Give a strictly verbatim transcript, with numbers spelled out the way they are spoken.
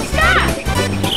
Stop!